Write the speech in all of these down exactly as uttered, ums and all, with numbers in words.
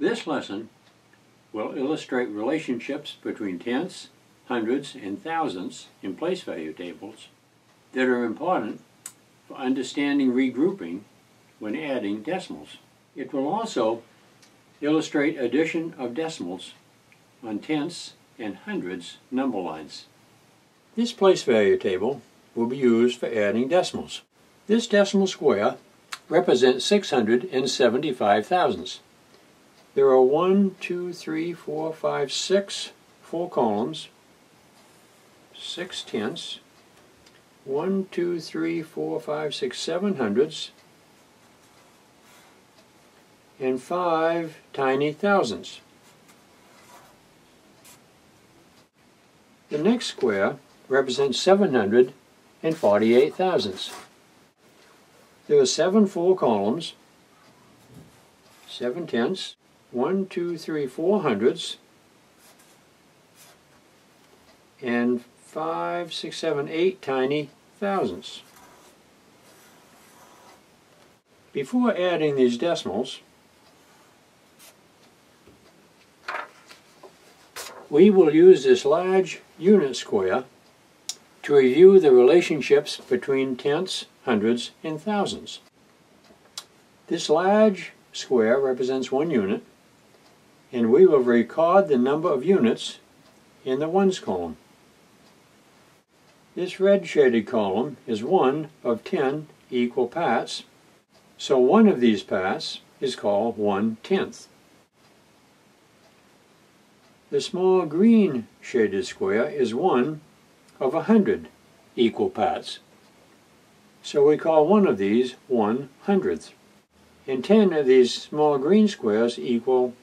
This lesson will illustrate relationships between tenths, hundreds, and thousandths in place value tables that are important for understanding regrouping when adding decimals. It will also illustrate addition of decimals on tenths and hundreds number lines. This place value table will be used for adding decimals. This decimal square represents six hundred seventy-five thousandths. There are one, two, three, four, five, six, four columns, six tenths, one, two, three, four, five, six, seven hundredths, and five tiny thousandths. The next square represents seven hundred forty-eight thousandths. There are seven full columns, seven tenths, one, two, three, four hundredths, and five, six, seven, eight tiny thousandths. Before adding these decimals, we will use this large unit square to review the relationships between tenths, hundreds, and thousandths. This large square represents one unit, and we will record the number of units in the ones column. This red shaded column is one of ten equal parts, so one of these parts is called one tenth. The small green shaded square is one of a hundred equal parts, so we call one of these one hundredth, and ten of these small green squares equal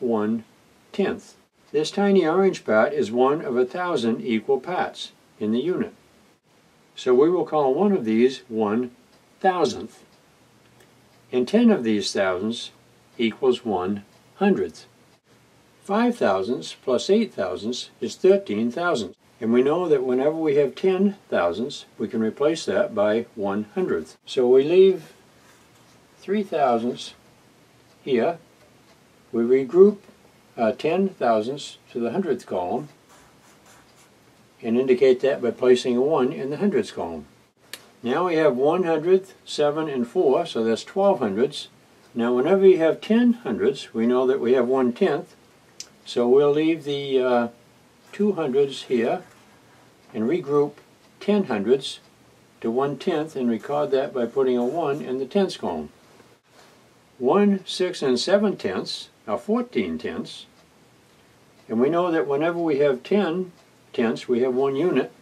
one tenth. This tiny orange part is one of a thousand equal parts in the unit, so we will call one of these one thousandth, and ten of these thousandths equals one hundredth. Five thousandths plus eight thousandths is thirteen thousandths, and we know that whenever we have ten thousandths, we can replace that by one hundredth. So we leave three thousandths here. We regroup uh, ten thousandths to the hundredth column, and indicate that by placing a one in the hundredths column. Now we have one hundredth, seven, and four, so that's twelve hundredths. Now whenever you have ten hundredths, we know that we have one tenth. So we'll leave the uh, two hundredths here and regroup ten hundredths to one tenth and record that by putting a one in the tenths column. One, six, and seven tenths are fourteen tenths, and we know that whenever we have ten tenths we have one unit.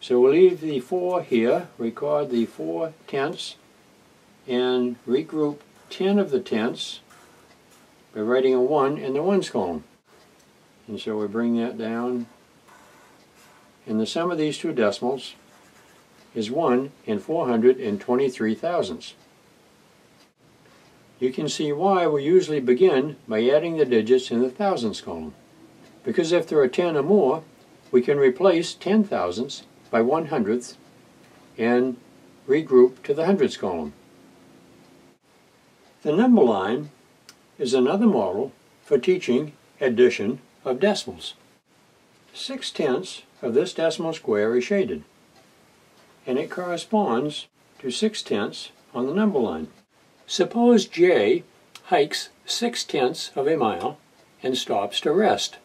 So we'll leave the four here, record the four tenths, and regroup ten of the tenths by writing a one in the ones column. And so we bring that down, and the sum of these two decimals is one and four hundred twenty-three thousandths. You can see why we usually begin by adding the digits in the thousandths column, because if there are ten or more, we can replace ten thousandths by one hundredth and regroup to the hundredths column. The number line is another model for teaching addition of decimals. Six tenths of this decimal square is shaded, and it corresponds to six tenths on the number line. Suppose Jay hikes six tenths of a mile and stops to rest.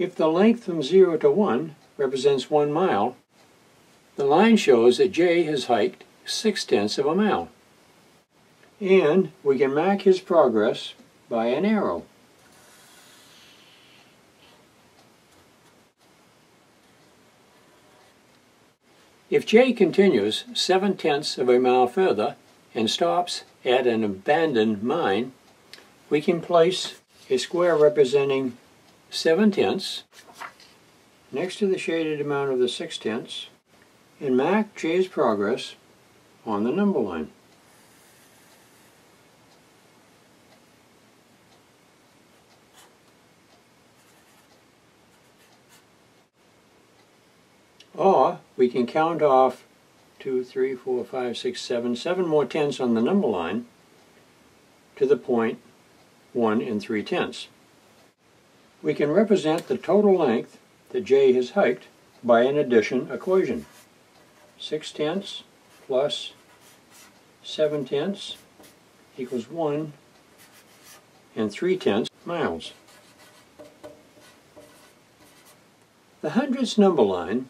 If the length from zero to one represents one mile, the line shows that Jay has hiked six tenths of a mile. And we can mark his progress by an arrow. If Jay continues seven tenths of a mile further and stops at an abandoned mine, we can place a square representing seven tenths next to the shaded amount of the six tenths and mark Jay's progress on the number line. Or we can count off two, three, four, five, six, seven, seven more tenths on the number line to the point one and three tenths. We can represent the total length that J has hiked by an addition equation. six tenths plus seven tenths equals one and three tenths miles. The hundredths number line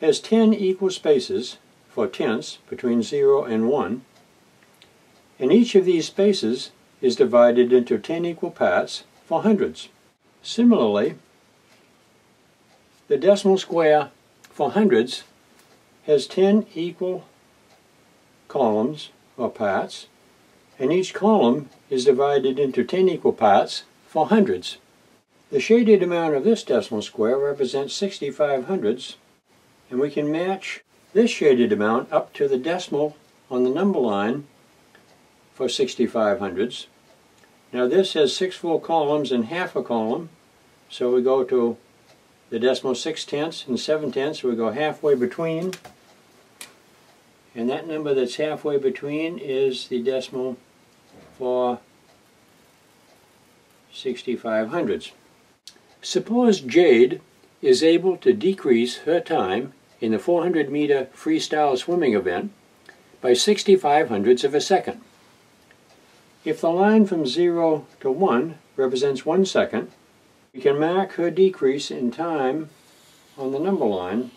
has ten equal spaces for tenths between zero and one, and each of these spaces is divided into ten equal parts for hundredths. Similarly, the decimal square for hundredths has ten equal columns or parts, and each column is divided into ten equal parts for hundredths. The shaded amount of this decimal square represents sixty-five hundredths, and we can match this shaded amount up to the decimal on the number line for sixty-five hundredths. Now this has six full columns and half a column, so we go to the decimal six tenths and seven tenths, we go halfway between, and that number that's halfway between is the decimal for sixty-five hundredths. Suppose Jade is able to decrease her time in the four hundred meter freestyle swimming event by sixty-five hundredths of a second. If the line from zero to one represents one second, we can mark her decrease in time on the number line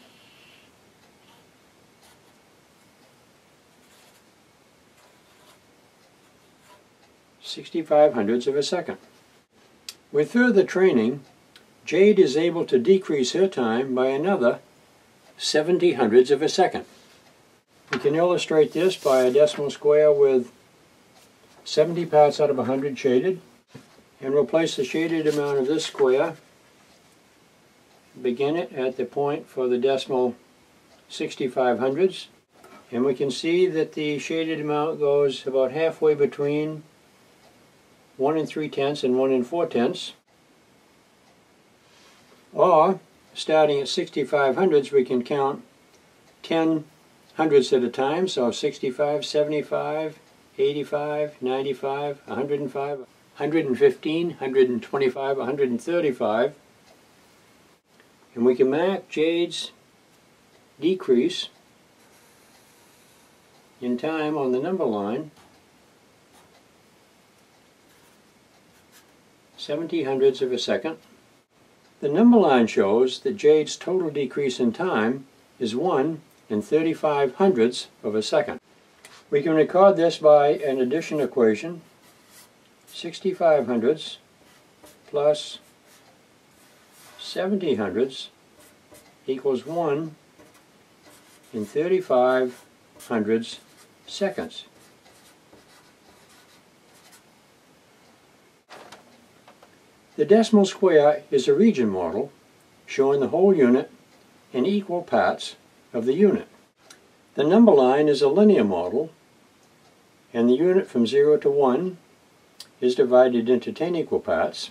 sixty-five hundredths of a second. With further training, Jade is able to decrease her time by another seventy hundredths of a second. We can illustrate this by a decimal square with seventy parts out of one hundred shaded, and we'll place the shaded amount of this square, begin it at the point for the decimal sixty-five hundredths, and we can see that the shaded amount goes about halfway between one and three tenths and one and four tenths, or starting at sixty-five hundredths we can count ten hundredths at a time, so sixty-five, seventy-five, eighty-five, ninety-five, one hundred five, one hundred fifteen, one hundred twenty-five, one hundred thirty-five, and we can mark Jade's decrease in time on the number line seventy hundredths of a second. The number line shows that Jade's total decrease in time is one and thirty-five hundredths of a second. We can record this by an addition equation. sixty-five hundredths plus seventy hundredths equals one and thirty-five hundredths seconds. The decimal square is a region model showing the whole unit and equal parts of the unit. The number line is a linear model, and the unit from zero to one is divided into ten equal parts,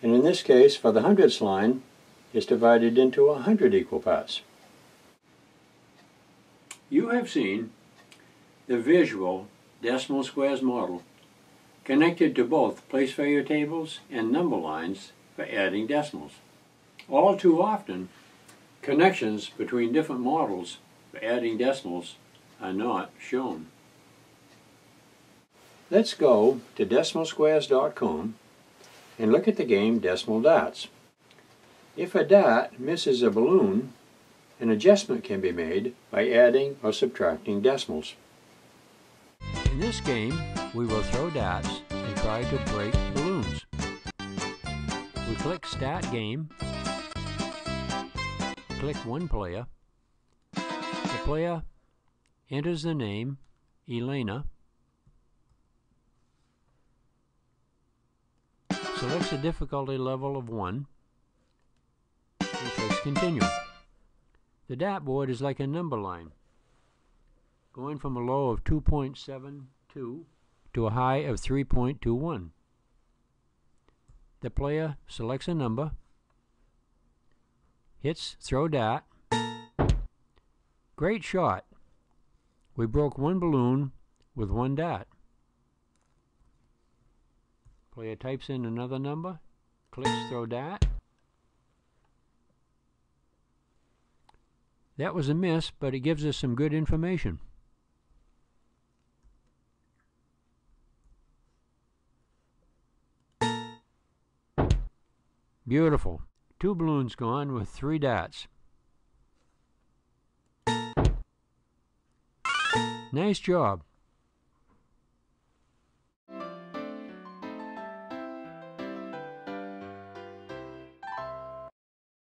and in this case for the hundredths line is divided into one hundred equal parts. You have seen the visual decimal squares model connected to both place value tables and number lines for adding decimals. All too often, connections between different models for adding decimals are not shown. Let's go to decimal squares dot com and look at the game Decimal Darts. If a dart misses a balloon, an adjustment can be made by adding or subtracting decimals. In this game, we will throw darts and try to break balloons. We click Start Game, click One Player. The player enters the name Elena, selects a difficulty level of one, and clicks Continue. The dartboard is like a number line, going from a low of two point seven two to a high of three point two one. The player selects a number, hits throw dart. Great shot! We broke one balloon with one dart. where it types in another number, clicks through that. That was a miss, but it gives us some good information. Beautiful. Two balloons gone with three dots. Nice job.